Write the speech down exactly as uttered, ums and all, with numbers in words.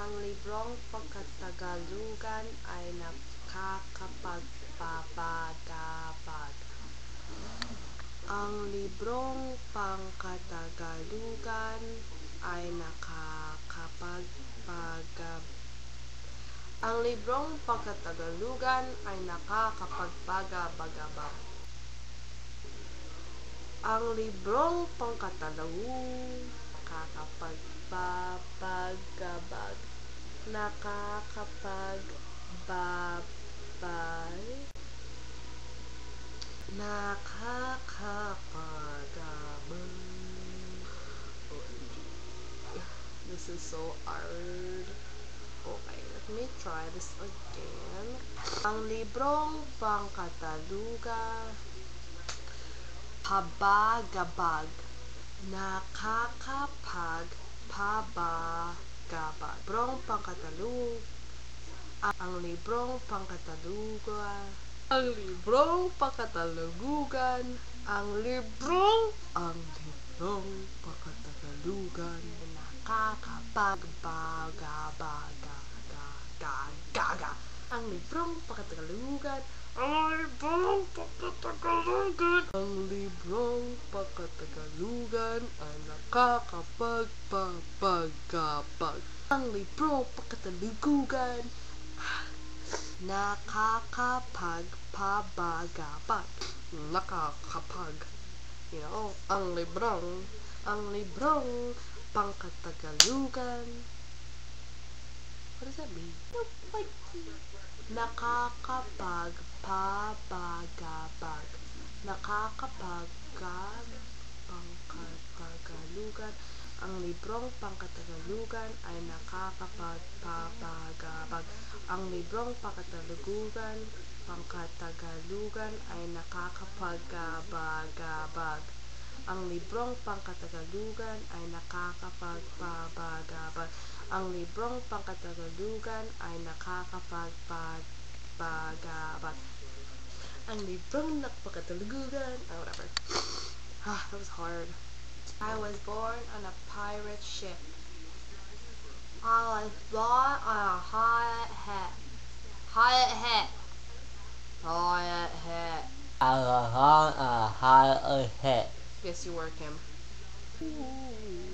ang librong pagkatagalugan ay nakakapagpapagabag. Ang librong pangkatagalugan ay nakakapagpagabag. Ang librong pangkatagalugan ay nakakapagpagabagabag. Ang librong pangkatagalugan nakakapagpapagabag nakakapagbabay nakakapagabag. This is so hard. Okay, let me try this again. Ang librong pangkatagalugan habagabag nakakapag pabagabag. Librong pangkatalug. Ang librong pangkatalugan. Ang librong pangkatalugan. Ang librong ang librong pangkatalugan. Nakakapagbagabagabagagaga. Ang librong pangkatalugan. Ang librong pagkatagalugan. Ang librong pagkatagalugan ay nakakapagpapagabag. Ang librong pagkatagalugan nakakapagpapagabag. Nakakapag. You know, ang librong, ang librong pangkatagalugan. What does that mean? Like nakakapag pabagabag nakakapagpag pangkatagalugan. Ang librong pangkatagalugan ay nakakapagpabagabag. Ang librong pangkatagalugan pangkatagalugan ay nakakapagabagabag. Ang librong pangkatagalugan ay nakakapagpabagabag. Ang librong pangkatagalugan ay nakakapagpabagabag. Ang librong pangkatagalugan ay oh, whatever. Ah, that was hard. I was born on a pirate ship. I was born on a pirate ship. Pirate ship. Pirate ship. I was born on a pirate ship. Yes, you were, Kim. Ooh.